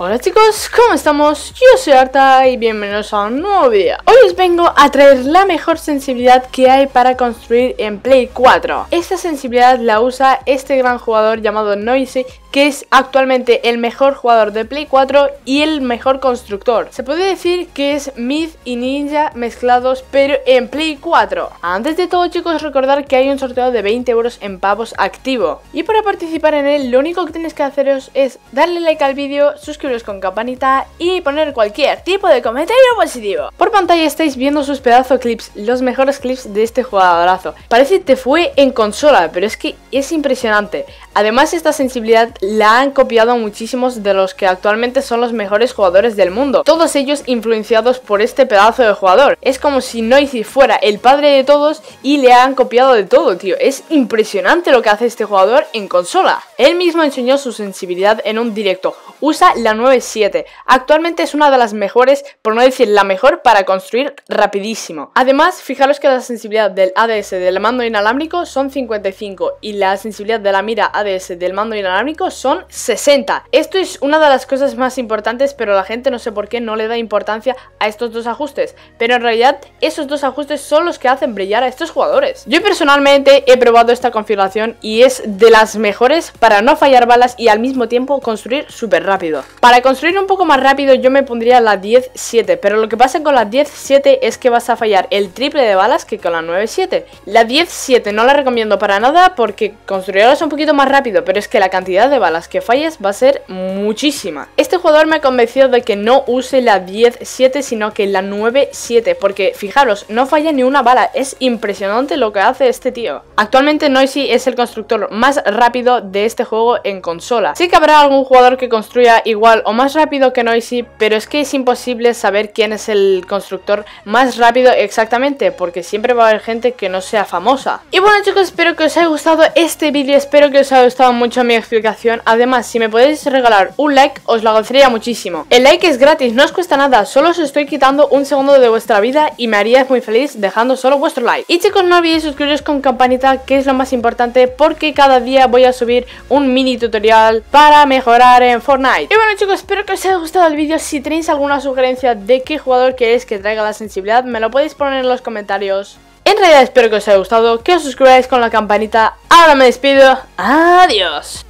Hola chicos, ¿cómo estamos? Yo soy Arta y bienvenidos a un nuevo video. Hoy os vengo a traer la mejor sensibilidad que hay para construir en Play 4. Esta sensibilidad la usa este gran jugador llamado Noizey, que es actualmente el mejor jugador de Play 4 y el mejor constructor. Se puede decir que es Myth y Ninja mezclados, pero en Play 4. Antes de todo chicos, recordar que hay un sorteo de 20 euros en pavos activo. Y para participar en él, lo único que tenéis que haceros es darle like al vídeo, suscribiros con campanita y poner cualquier tipo de comentario positivo. Por pantalla estáis viendo sus pedazo de clips, los mejores clips de este jugadorazo. Parece que fue en consola, pero es que es impresionante. Además, esta sensibilidad la han copiado muchísimos de los que actualmente son los mejores jugadores del mundo, todos ellos influenciados por este pedazo de jugador. Es como si Noizey fuera el padre de todos y le han copiado de todo, tío. Es impresionante lo que hace este jugador en consola. Él mismo enseñó su sensibilidad en un directo. Usa la 9.7. Actualmente es una de las mejores, por no decir la mejor, para construir rapidísimo. Además, fijaros que la sensibilidad del ADS del mando inalámbrico son 55 y la sensibilidad de la mira ADS del mando inalámbrico son 60. Esto es una de las cosas más importantes, pero la gente no sé por qué no le da importancia a estos dos ajustes. Pero en realidad, esos dos ajustes son los que hacen brillar a estos jugadores. Yo personalmente he probado esta configuración y es de las mejores para no fallar balas y al mismo tiempo construir súper rápido. Para construir un poco más rápido yo me pondría la 10-7, pero lo que pasa con la 10-7 es que vas a fallar el triple de balas que con la 9-7. La 10-7 no la recomiendo para nada porque construirás un poquito más rápido, pero es que la cantidad de balas que falles va a ser muchísima. Este jugador me ha convencido de que no use la 10-7 sino que la 9-7, porque fijaros, no falla ni una bala. Es impresionante lo que hace este tío. Actualmente Noizey es el constructor más rápido de este juego en consola. Sí que habrá algún jugador que construya igual o más rápido que Noizey, pero es que es imposible saber quién es el constructor más rápido exactamente, porque siempre va a haber gente que no sea famosa. Y bueno chicos, espero que os haya gustado este vídeo, espero que os haya gustado mucho mi explicación. Además, si me podéis regalar un like, os lo agradecería muchísimo. El like es gratis, no os cuesta nada, solo os estoy quitando un segundo de vuestra vida y me haríais muy feliz dejando solo vuestro like. Y chicos, no olvidéis suscribiros con campanita, que es lo más importante, porque cada día voy a subir un mini tutorial para mejorar en Fortnite. Y bueno chicos, espero que os haya gustado el vídeo. Si tenéis alguna sugerencia de qué jugador queréis que traiga la sensibilidad, me lo podéis poner en los comentarios. En realidad espero que os haya gustado, que os suscribáis con la campanita. Ahora me despido, adiós.